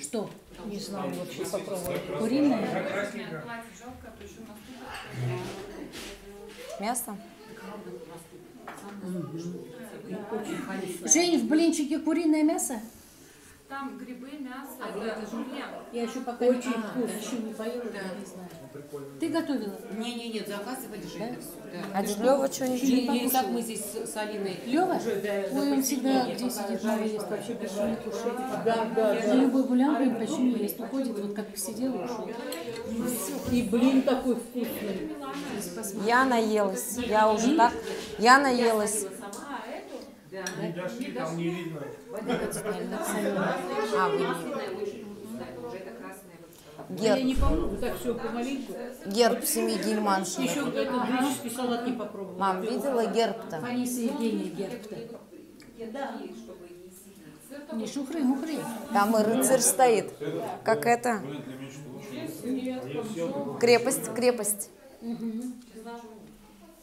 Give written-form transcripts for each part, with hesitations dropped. Что? Не знаю, вот сейчас попробую. Куриное? Мясо? Жень, в блинчике куриное мясо? Там грибы, мясо, это жульен. Я еще пока очень вкусно, еще не поела, не знаю. Ты готовила? Не-не-не, заказывали Женя. Да. От Лёва что-нибудь не покушала? Так мы здесь с Алиной. Лёва? Ой, он всегда где сидит, Лёва ест, вообще почти не кушает. Да. За любой гулянкой почти не ест, уходит, вот как посидел и ушел. И блин такой вкусный. Я наелась, я уже так, я наелась. Не дошли, там не видно. Герб семьи Гельманшиных. Еще этот греческий салат не попробовала. Мам, видела герб-то? Фаниса Евгения герб-то. Не шухры, мухры. Там и рыцарь стоит. Как это? Крепость, крепость.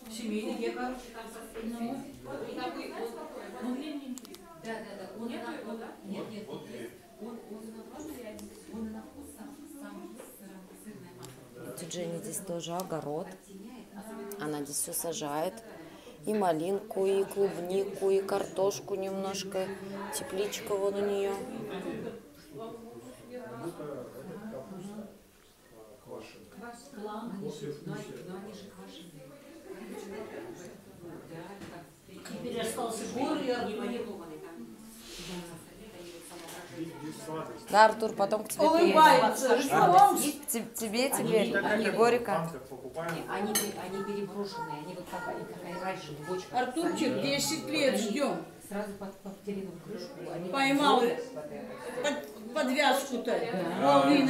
Семейный герб. Да. Нет. Он на вкус сам сырная масса. Тут Женя здесь тоже огород. Она здесь все сажает. И малинку, и клубнику, и картошку немножко. Тепличка вон у нее. Теперь остался горы, не маринованный. Да, Артур, потом к тебе тебе Егорика. Они переброшенные, они вот как раньше в бочках. Артурчик, 10 лет ждем. Сразу подтянули крышку. Поймал подвязку-то.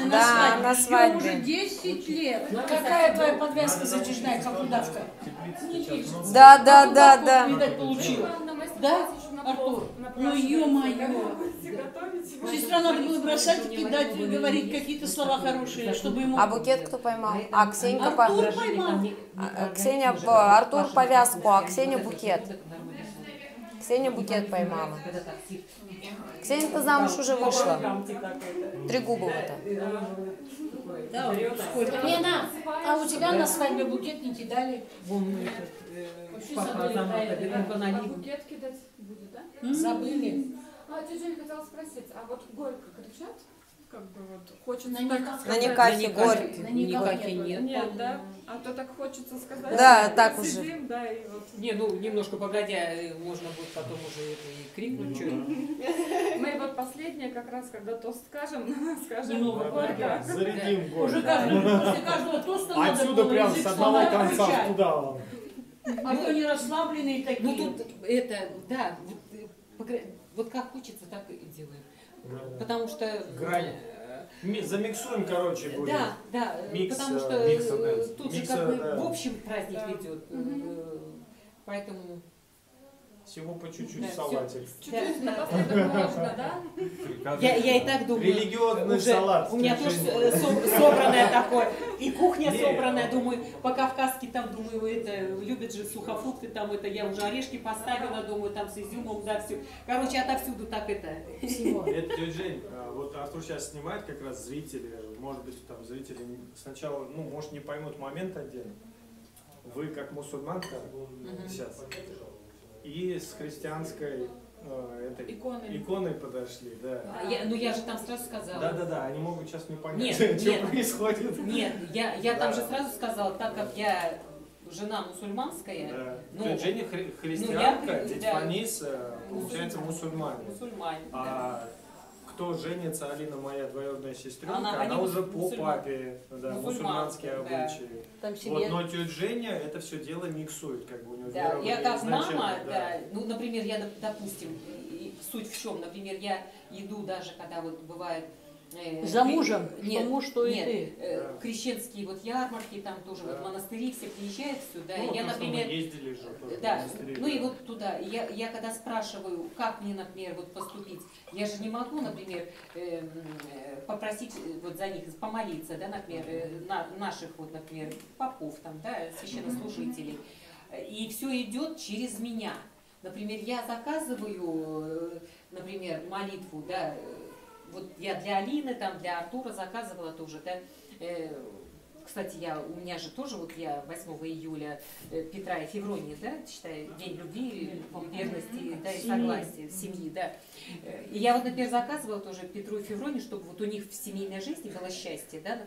Да, на свадьбе. Уже 10 лет. Какая твоя подвязка затяжная, как удавка? Да. Видать, получила. Да, Артур? Ну, ё-моё. Сестра, надо было бросать, кидать, говорить какие-то слова хорошие, чтобы ему... А букет кто поймал? А Ксенька поймал. Ксения, Артур повязку, а Ксения букет. Ксения букет поймала. Ксения-то замуж уже вышла. Трегубова-то. Лена, а у тебя на свадьбе букет не кидали? Букет кидать будет, да? Забыли. А тетя Женя хотела спросить, а вот горько кричат? Как бы вот хочется так сказать. На никафе горько. На никафе нет, да? А то так хочется сказать. Да, так уже. Не, ну немножко погодя, можно будет потом уже и крикнуть. Мы вот последнее как раз, когда тост скажем горько. Зарядим горько. После каждого тоста надо было. Отсюда прям с одного конца туда. А то не расслабленные такие. Ну тут это, да, вот как хочется, так и делаем. Да. Потому что... Грань. Замиксуем, короче, будет. Да. Микс, потому что тут же как бы в общем праздник идет. Поэтому... Всего по чуть-чуть салатик. Чуть-чуть напоследок можно, да? Я и так думаю. Религиозный салат. У меня тоже собранное такое. И кухня собранная, думаю, по-кавказски там, думаю, это любят же сухофрукты, там это я уже орешки поставила, думаю, там с изюмом, да, все. Короче, отовсюду так это. Это тетя Жень, вот Артур сейчас снимает как раз зрители, может быть, там зрители сначала, ну, может, не поймут момент отдельно. Вы как мусульманка сейчас. И с христианской иконой подошли, да. Я же там сразу сказала. Да, они могут сейчас не понять, что происходит. Нет, я там же сразу сказала, так как я жена мусульманская. Да. Тетя Женя христианка, дядя Фанис, получается, мусульманин. А кто женится, Алина, моя двоюродная сестренка, она уже по папе, да, мусульманские обычаи. Да. Вот, но тетя Женя это все дело миксует, как бы у нее. Да, я как мама, да. Ну, например, я, допустим, суть в чем, например, я иду даже, когда вот бывает... За мужем, потому что и ты. Крещенские вот ярмарки, там тоже вот монастыри все приезжают сюда. Ну, я, например, ездили же, да, ну и вот туда. Я когда спрашиваю, как мне, например, вот поступить, я же не могу, например, попросить вот за них помолиться, да, например, наших вот, например, попов там, да, священнослужителей. И все идет через меня. Например, я заказываю, например, молитву, да. вот я для Алины, там, для Артура заказывала тоже, да. Кстати, у меня же тоже, вот я 8 июля Петра и Феврони, да, считаю, день любви, верности, да, и согласия, семьи, да. И я вот, например, заказывала тоже Петру и Феврони, чтобы вот у них в семейной жизни было счастье, да.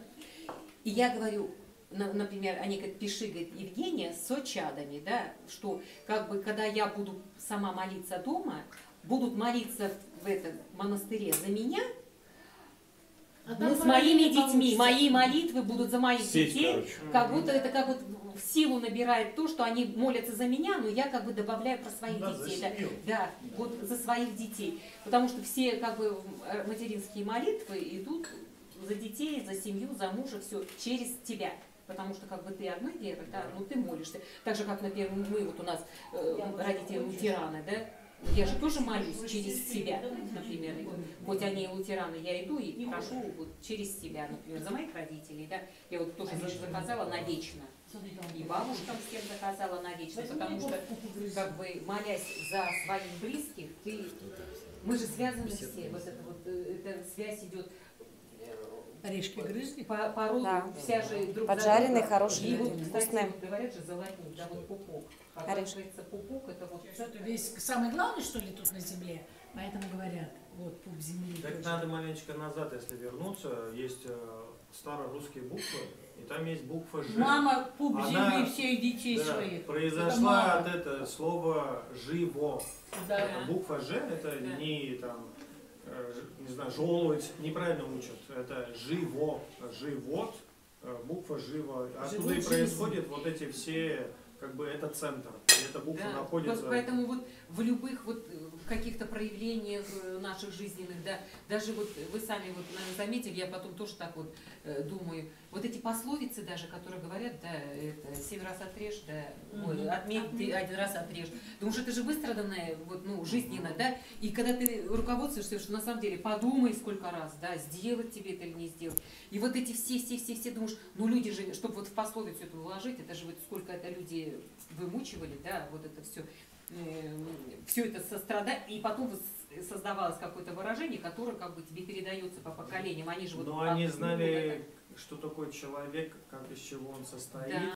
И я говорю, например, они говорят, пиши, говорит, Евгения с очадами, да, что как бы, когда я буду сама молиться дома, будут молиться в этом монастыре за меня, с моими детьми, мои молитвы будут за моих детей, короче. Как будто это как вот в силу набирает то, что они молятся за меня, но я как бы добавляю про своих детей, да, вот за своих детей, потому что все как бы материнские молитвы идут за детей, за семью, за мужа, все через тебя. Потому что как бы ты одна вера, да, ну ты молишься. Так же, как, например, мы вот у нас родители лутераны, да, я же тоже молюсь через себя, например. Хоть они и лутераны, я иду и прошу вот через себя, например, за моих родителей, да. Я вот тоже заказала на вечно. И бабушкам всем заказала на вечно, потому что, как бы, молясь за своих близких, ты... Мы же связаны все, вот эта связь идет... Орешки грызли? Порой да. Вся же друг поджаренные, друга. Хорошие, вот, вкусные. Вот, говорят же, золотник, да, вот пупок. Оказывается, пупок, это вот... Весь, самое главное, что ли, тут на земле, поэтому говорят, вот, пуп земли. Так точно. Надо маленечко назад, если вернуться, есть старорусские буквы, и там есть буква «Ж». Мама пуп земли всех детей да, своих. Произошла это от этого слова «живо». Да. Буква «Ж» это да. Не там... не знаю, желудь, неправильно учат, это живо, живот, буква живо, оттуда живот, и происходят жизнь. Вот эти все, как бы, это центр, эта буква да, находится. Поэтому вот в любых вот каких-то проявлениях наших жизненных, да, даже вот вы сами вот заметили, я потом тоже так вот думаю, вот эти пословицы даже, которые говорят, да, это 7 раз отрежь, да, ой, отметь, ты 1 раз отрежь. Потому что это же выстраданное, вот, ну, жизненно, да, и когда ты руководствуешься, что на самом деле подумай сколько раз, да, сделать тебе это или не сделать. И вот эти все думаешь, ну, люди же, чтобы вот в пословицу это вложить, это же вот сколько это люди вымучивали, да, вот это все это сострадать, и потом создавалось какое-то выражение, которое как бы тебе передается по поколениям. Они же вот... Но они знали, что такое человек, как из чего он состоит. Да.